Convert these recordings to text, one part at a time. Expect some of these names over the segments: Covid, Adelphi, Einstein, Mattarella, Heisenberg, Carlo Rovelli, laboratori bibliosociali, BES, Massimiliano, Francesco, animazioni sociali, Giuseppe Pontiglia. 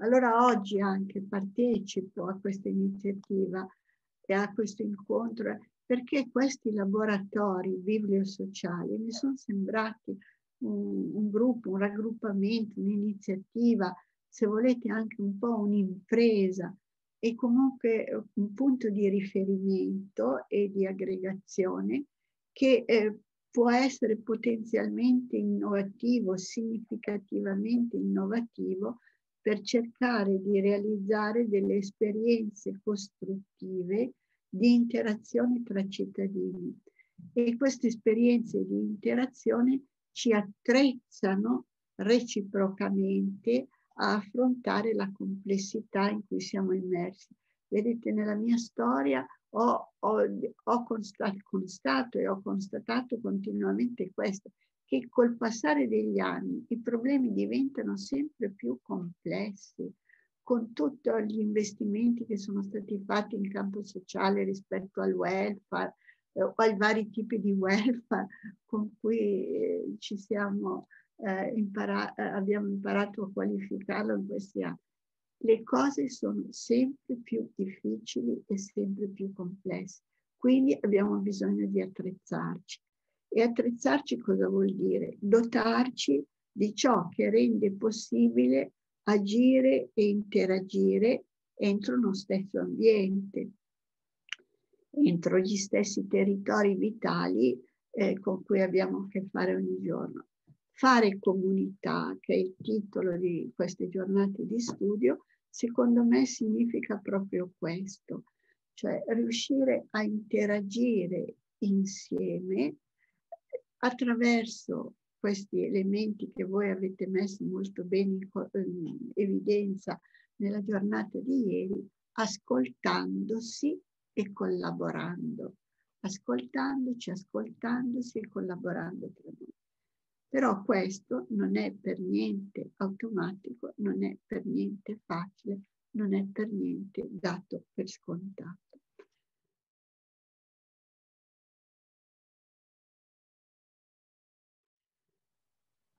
Allora oggi anche partecipo a questa iniziativa e a questo incontro perché questi laboratori bibliosociali mi sono sembrati un gruppo, un raggruppamento, un'iniziativa, se volete anche un po' un'impresa e comunque un punto di riferimento e di aggregazione che può essere potenzialmente innovativo, significativamente innovativo per cercare di realizzare delle esperienze costruttive di interazione tra cittadini. E queste esperienze di interazione ci attrezzano reciprocamente a affrontare la complessità in cui siamo immersi. Vedete, nella mia storia ho constatato continuamente questo, che col passare degli anni i problemi diventano sempre più complessi, con tutti gli investimenti che sono stati fatti in campo sociale rispetto al welfare, o ai vari tipi di welfare con cui abbiamo imparato a qualificarlo in questi anni. Le cose sono sempre più difficili e sempre più complesse, quindi abbiamo bisogno di attrezzarci. E attrezzarci cosa vuol dire? Dotarci di ciò che rende possibile agire e interagire entro uno stesso ambiente, entro gli stessi territori vitali con cui abbiamo a che fare ogni giorno. Fare comunità, che è il titolo di queste giornate di studio, secondo me significa proprio questo, cioè riuscire a interagire insieme attraverso questi elementi che voi avete messo molto bene in evidenza nella giornata di ieri, ascoltandosi e collaborando, ascoltandoci, ascoltandosi e collaborando tra noi. Però questo non è per niente automatico, non è per niente facile, non è per niente dato per scontato.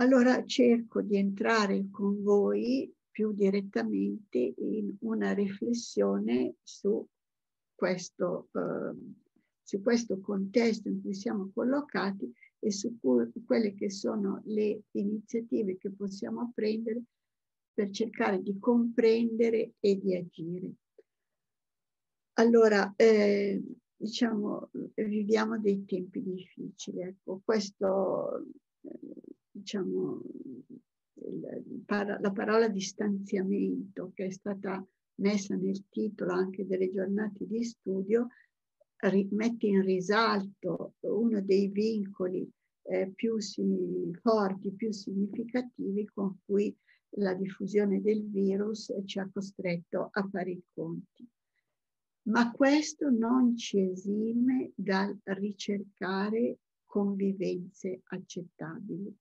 Allora cerco di entrare con voi più direttamente in una riflessione su questo contesto in cui siamo collocati e su quelle che sono le iniziative che possiamo prendere per cercare di comprendere e di agire. Allora, diciamo, viviamo dei tempi difficili. Ecco, questo... diciamo, la parola distanziamento che è stata messa nel titolo anche delle giornate di studio mette in risalto uno dei vincoli più significativi con cui la diffusione del virus ci ha costretto a fare i conti. Ma questo non ci esime dal ricercare convivenze accettabili.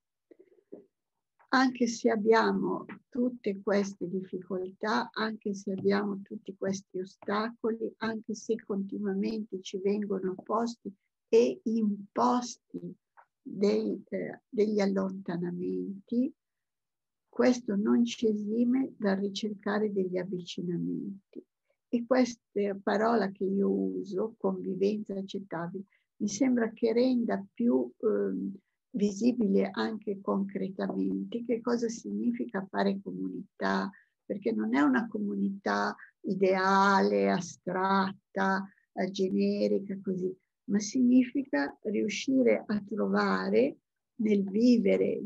Anche se abbiamo tutte queste difficoltà, anche se abbiamo tutti questi ostacoli, anche se continuamente ci vengono posti e imposti degli allontanamenti, questo non ci esime dal ricercare degli avvicinamenti. E questa parola che io uso, convivenza accettabile, mi sembra che renda più visibile anche concretamente che cosa significa fare comunità, perché non è una comunità ideale, astratta, generica, così, ma significa riuscire a trovare nel vivere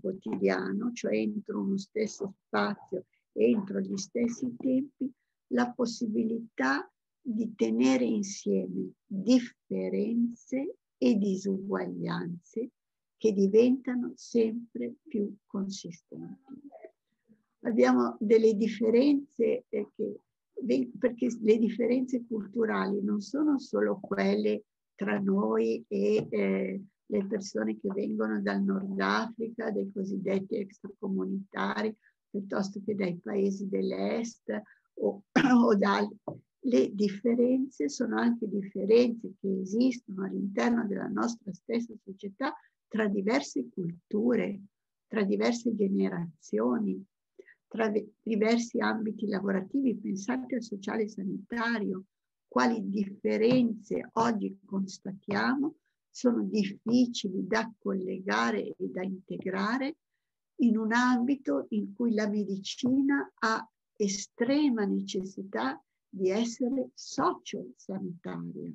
quotidiano, cioè entro uno stesso spazio, entro gli stessi tempi, la possibilità di tenere insieme differenze e disuguaglianze che diventano sempre più consistenti. Abbiamo delle differenze perché le differenze culturali non sono solo quelle tra noi e le persone che vengono dal Nord Africa, dei cosiddetti extracomunitari, piuttosto che dai paesi dell'Est o da altri. Le differenze sono anche differenze che esistono all'interno della nostra stessa società tra diverse culture, tra diverse generazioni, tra diversi ambiti lavorativi, pensate al sociale sanitario, quali differenze oggi constatiamo sono difficili da collegare e da integrare in un ambito in cui la medicina ha estrema necessità di essere socio-sanitaria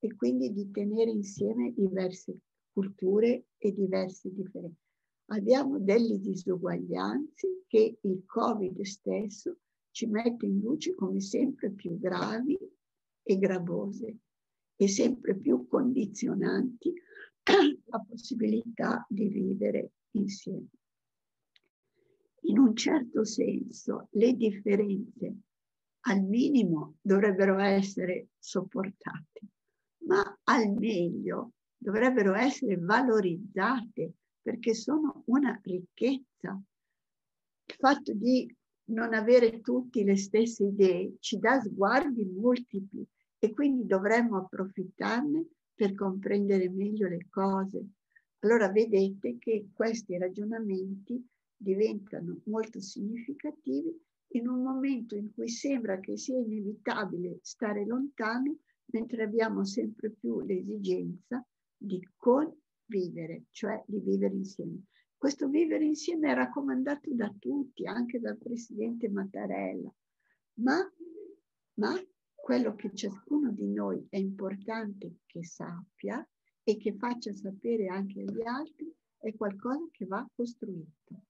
e quindi di tenere insieme diverse culture e diverse differenze. Abbiamo delle disuguaglianze che il Covid stesso ci mette in luce come sempre più gravi e gravose e sempre più condizionanti la possibilità di vivere insieme. In un certo senso le differenze al minimo dovrebbero essere sopportate, ma al meglio dovrebbero essere valorizzate perché sono una ricchezza. Il fatto di non avere tutti le stesse idee ci dà sguardi multipli e quindi dovremmo approfittarne per comprendere meglio le cose. Allora vedete che questi ragionamenti diventano molto significativi in un momento in cui sembra che sia inevitabile stare lontano, mentre abbiamo sempre più l'esigenza di convivere, cioè di vivere insieme. Questo vivere insieme è raccomandato da tutti, anche dal presidente Mattarella, ma quello che ciascuno di noi è importante che sappia e che faccia sapere anche agli altri è qualcosa che va costruito.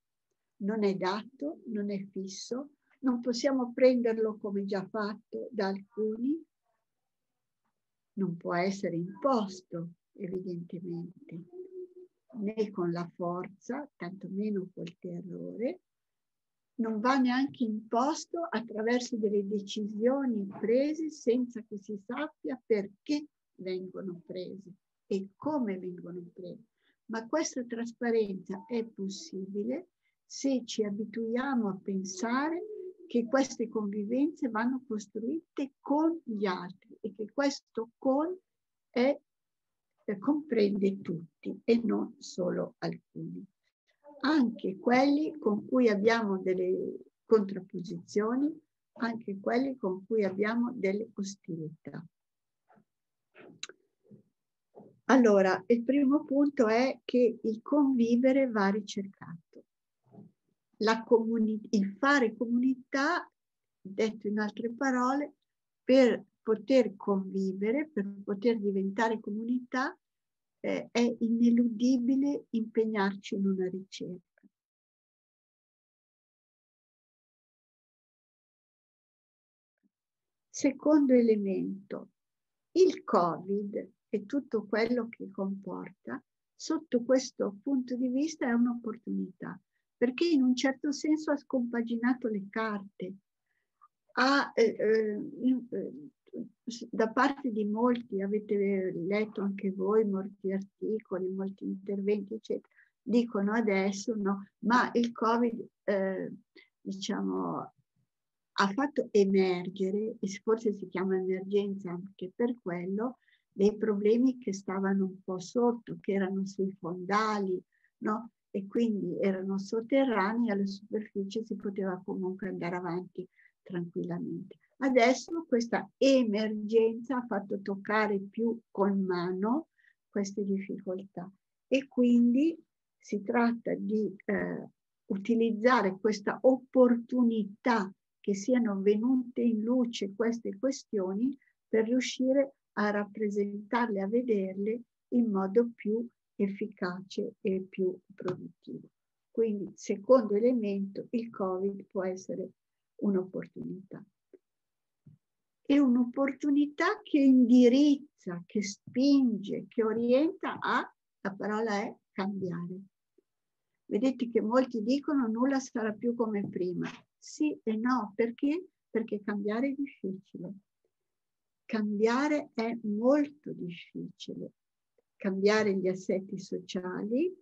Non è dato, non è fisso, non possiamo prenderlo come già fatto da alcuni, non può essere imposto evidentemente, né con la forza, tantomeno col terrore, non va neanche imposto attraverso delle decisioni prese senza che si sappia perché vengono prese e come vengono prese. Ma questa trasparenza è possibile se ci abituiamo a pensare che queste convivenze vanno costruite con gli altri e che questo con comprende tutti e non solo alcuni. Anche quelli con cui abbiamo delle contrapposizioni, anche quelli con cui abbiamo delle ostilità. Allora, il primo punto è che il convivere va ricercato. Il fare comunità, detto in altre parole, per poter convivere, per poter diventare comunità, è ineludibile impegnarci in una ricerca. Secondo elemento, il Covid e tutto quello che comporta, sotto questo punto di vista è un'opportunità. Perché in un certo senso ha scompaginato le carte. Da parte di molti, avete letto anche voi molti articoli, molti interventi, eccetera, dicono adesso no, ma il Covid diciamo, ha fatto emergere, e forse si chiama emergenza anche per quello, dei problemi che stavano un po' sotto, che erano sui fondali, no? E quindi erano sotterranei, alla superficie si poteva comunque andare avanti tranquillamente. Adesso questa emergenza ha fatto toccare più con mano queste difficoltà e quindi si tratta di utilizzare questa opportunità che siano venute in luce queste questioni per riuscire a rappresentarle, a vederle in modo più efficace e più produttivo. Quindi, secondo elemento, il Covid può essere un'opportunità. È un'opportunità che indirizza, che spinge, che orienta a, la parola è, cambiare. Vedete che molti dicono nulla sarà più come prima. Sì e no, perché? Perché cambiare è difficile. Cambiare è molto difficile. Cambiare gli assetti sociali,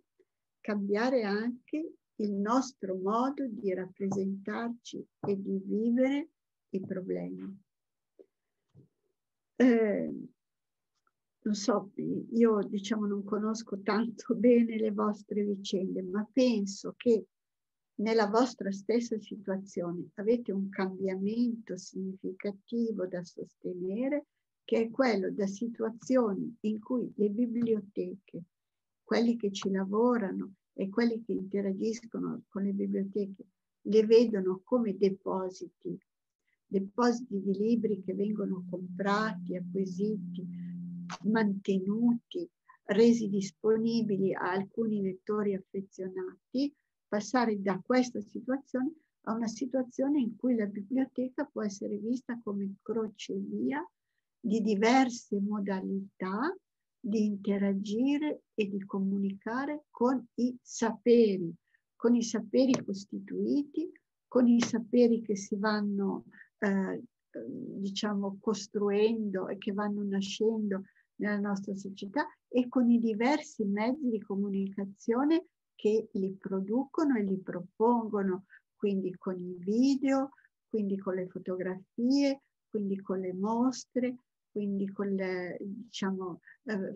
cambiare anche il nostro modo di rappresentarci e di vivere i problemi. Non so, io diciamo non conosco tanto bene le vostre vicende, ma penso che nella vostra stessa situazione avete un cambiamento significativo da sostenere, che è quello da situazioni in cui le biblioteche, quelli che ci lavorano e quelli che interagiscono con le biblioteche, le vedono come depositi, depositi di libri che vengono comprati, acquisiti, mantenuti, resi disponibili a alcuni lettori affezionati. Passare da questa situazione a una situazione in cui la biblioteca può essere vista come crocevia di diverse modalità di interagire e di comunicare con i saperi costituiti, con i saperi che si vanno, diciamo, costruendo e che vanno nascendo nella nostra società, e con i diversi mezzi di comunicazione che li producono e li propongono, quindi con i video, quindi con le fotografie, quindi con le mostre, quindi con le, diciamo,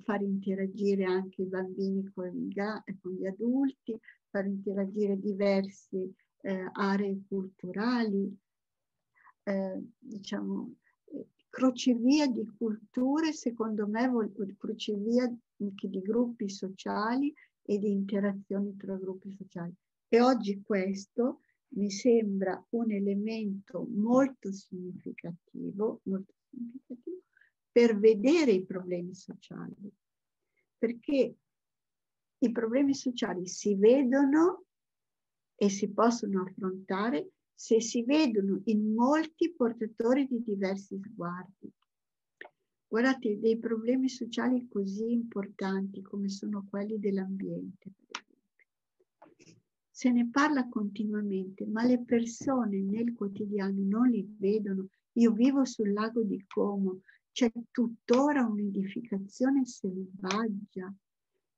far interagire anche i bambini con gli adulti, far interagire diverse aree culturali, diciamo, crocevia di culture, secondo me, crocevia anche di gruppi sociali e di interazioni tra gruppi sociali. E oggi questo mi sembra un elemento molto significativo per vedere i problemi sociali, perché i problemi sociali si vedono e si possono affrontare se si vedono in molti portatori di diversi sguardi. Guardate, dei problemi sociali così importanti come sono quelli dell'ambiente, per esempio, se ne parla continuamente, ma le persone nel quotidiano non li vedono. Io vivo sul lago di Como, c'è tuttora un'edificazione selvaggia,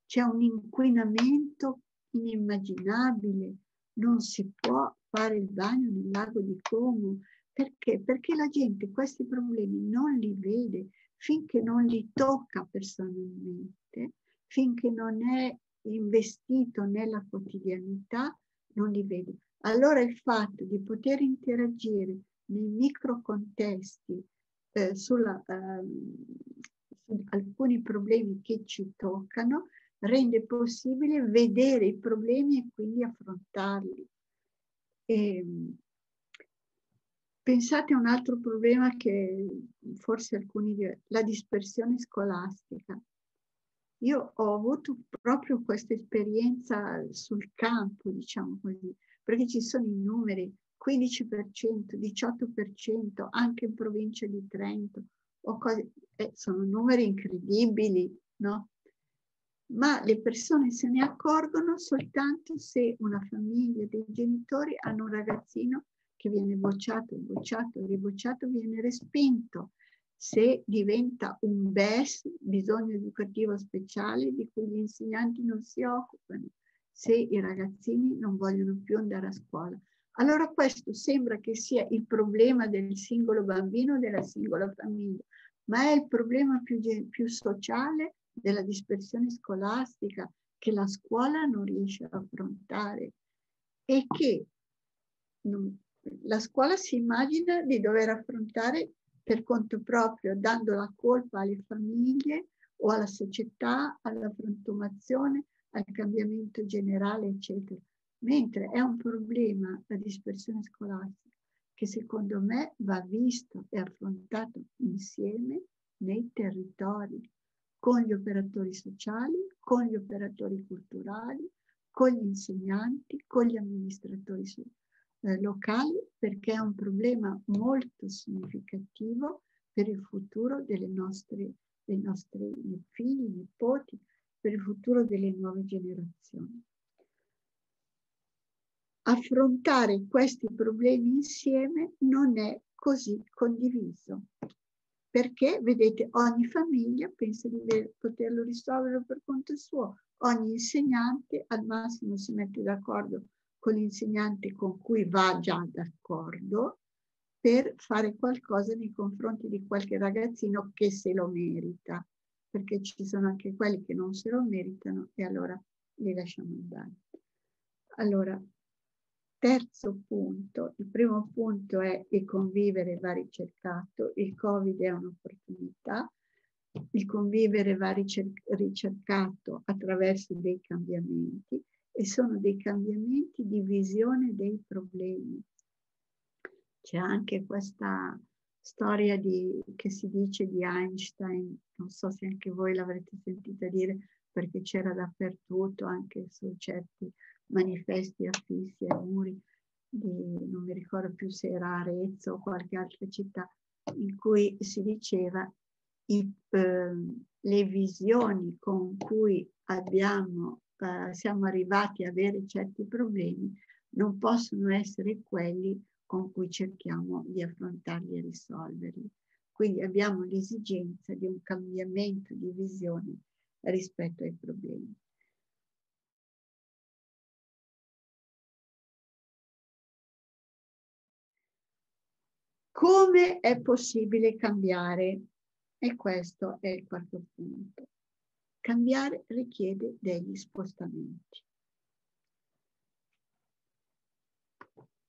c'è un inquinamento inimmaginabile, non si può fare il bagno nel lago di Como. Perché? Perché la gente questi problemi non li vede, finché non li tocca personalmente, finché non è investito nella quotidianità, non li vede. Allora il fatto di poter interagire nei microcontesti su alcuni problemi che ci toccano rende possibile vedere i problemi e quindi affrontarli. Pensate a un altro problema che forse alcuni dicono, la dispersione scolastica. Io ho avuto proprio questa esperienza sul campo, diciamo così, perché ci sono i numeri, 15%, 18%, anche in provincia di Trento, o cose, sono numeri incredibili, no? Ma le persone se ne accorgono soltanto se una famiglia, dei genitori, hanno un ragazzino che viene bocciato, bocciato, ribocciato, viene respinto. Se diventa un BES, bisogno educativo speciale, di cui gli insegnanti non si occupano, se i ragazzini non vogliono più andare a scuola. Allora questo sembra che sia il problema del singolo bambino, della singola famiglia, ma è il problema più sociale della dispersione scolastica, che la scuola non riesce ad affrontare, e che la scuola si immagina di dover affrontare per conto proprio, dando la colpa alle famiglie o alla società, alla frantumazione, al cambiamento generale, eccetera. Mentre è un problema, la dispersione scolastica, che secondo me va visto e affrontato insieme nei territori, con gli operatori sociali, con gli operatori culturali, con gli insegnanti, con gli amministratori sociali locali, perché è un problema molto significativo per il futuro dei nostri figli, nipoti, per il futuro delle nuove generazioni. Affrontare questi problemi insieme non è così condiviso, perché, vedete, ogni famiglia pensa di poterlo risolvere per conto suo, ogni insegnante al massimo si mette d'accordo con l'insegnante con cui va già d'accordo per fare qualcosa nei confronti di qualche ragazzino che se lo merita, perché ci sono anche quelli che non se lo meritano e allora li lasciamo andare. Allora, Terzo punto, il primo punto è il convivere va ricercato, il Covid è un'opportunità, il convivere va ricercato attraverso dei cambiamenti e sono dei cambiamenti di visione dei problemi. C'è anche questa storia che si dice di Einstein, non so se anche voi l'avrete sentita dire perché c'era dappertutto, anche su certi manifesti affissi ai muri, non mi ricordo più se era Arezzo o qualche altra città, in cui si diceva le visioni con cui siamo arrivati a avere certi problemi non possono essere quelli con cui cerchiamo di affrontarli e risolverli. Quindi abbiamo l'esigenza di un cambiamento di visione rispetto ai problemi. Come è possibile cambiare? E questo è il quarto punto. Cambiare richiede degli spostamenti.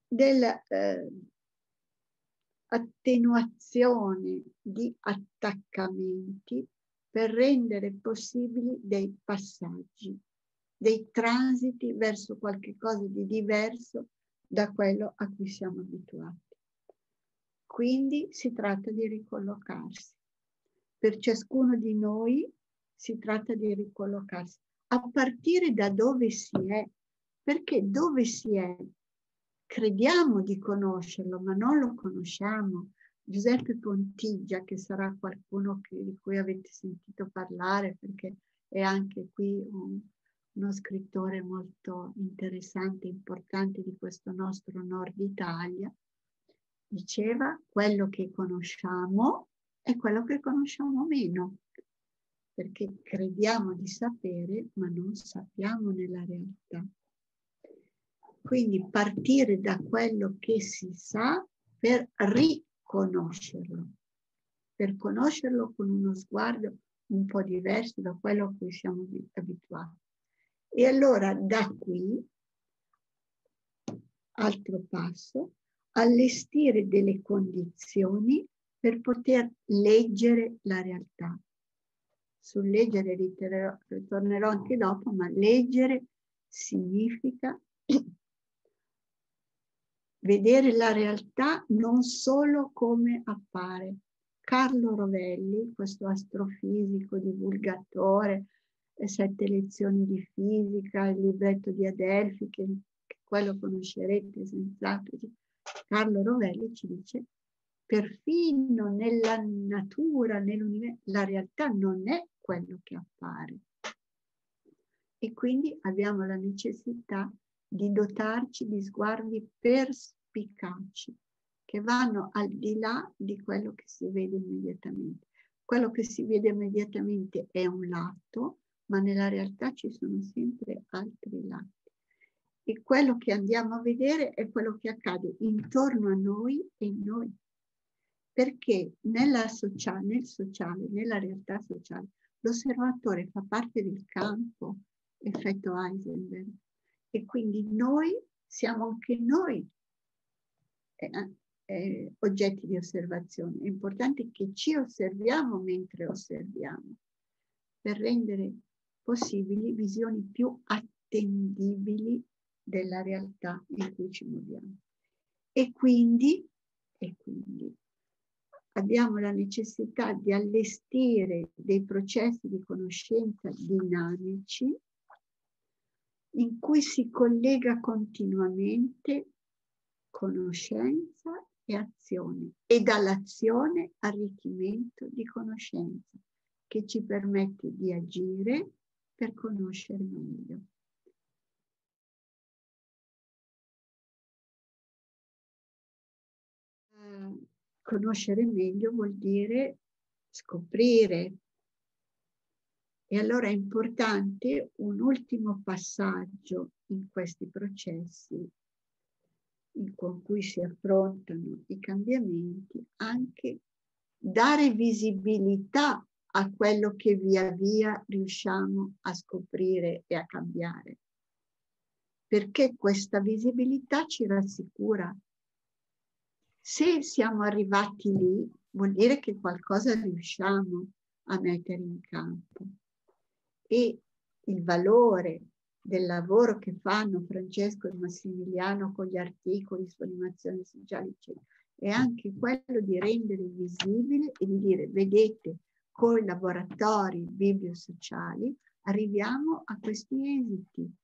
Dell'attenuazione di attaccamenti per rendere possibili dei passaggi, dei transiti verso qualche cosa di diverso da quello a cui siamo abituati. Quindi si tratta di ricollocarsi. Per ciascuno di noi si tratta di ricollocarsi, a partire da dove si è, perché dove si è crediamo di conoscerlo, ma non lo conosciamo. Giuseppe Pontiglia, che sarà qualcuno di cui avete sentito parlare, perché è anche qui uno scrittore molto interessante e importante di questo nostro Nord Italia, diceva: quello che conosciamo è quello che conosciamo meno, perché crediamo di sapere, ma non sappiamo nella realtà. Quindi partire da quello che si sa per riconoscerlo, con uno sguardo un po' diverso da quello a cui siamo abituati. E allora da qui, altro passo, allestire delle condizioni per poter leggere la realtà. Sul leggere ritornerò anche dopo, ma leggere significa vedere la realtà non solo come appare. Carlo Rovelli, questo astrofisico, divulgatore, 7 lezioni di fisica, il libretto di Adelphi, che quello conoscerete senz'altro, Carlo Rovelli ci dice: perfino nella natura, nell'universo, la realtà non è quello che appare. E quindi abbiamo la necessità di dotarci di sguardi perspicaci, che vanno al di là di quello che si vede immediatamente. Quello che si vede immediatamente è un lato, ma nella realtà ci sono sempre altri lati. E quello che andiamo a vedere è quello che accade intorno a noi e in noi. Perché nella realtà sociale, l'osservatore fa parte del campo, effetto Heisenberg. E quindi noi siamo anche noi oggetti di osservazione. È importante che ci osserviamo mentre osserviamo, per rendere possibili visioni più attendibili della realtà in cui ci muoviamo. E quindi abbiamo la necessità di allestire dei processi di conoscenza dinamici in cui si collega continuamente conoscenza e azione, e dall'azione arricchimento di conoscenza che ci permette di agire per conoscere meglio. Conoscere meglio vuol dire scoprire. E allora è importante un ultimo passaggio in questi processi con cui si affrontano i cambiamenti, anche dare visibilità a quello che via via riusciamo a scoprire e a cambiare. perché questa visibilità ci rassicura. Se siamo arrivati lì, vuol dire che qualcosa riusciamo a mettere in campo. E il valore del lavoro che fanno Francesco e Massimiliano con gli articoli su animazioni sociali, eccetera, è anche quello di rendere visibile e di dire: vedete, con i laboratori bibliosociali arriviamo a questi esiti,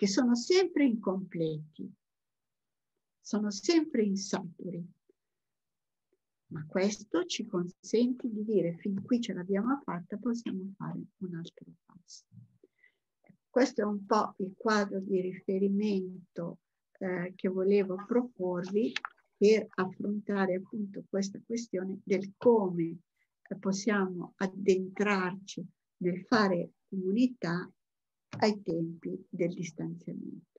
che sono sempre incompleti, sono sempre insaturi. Ma questo ci consente di dire: fin qui ce l'abbiamo fatta, possiamo fare un altro passo. Questo è un po' il quadro di riferimento che volevo proporvi per affrontare appunto questa questione del come possiamo addentrarci nel fare comunità ai tempi del distanziamento.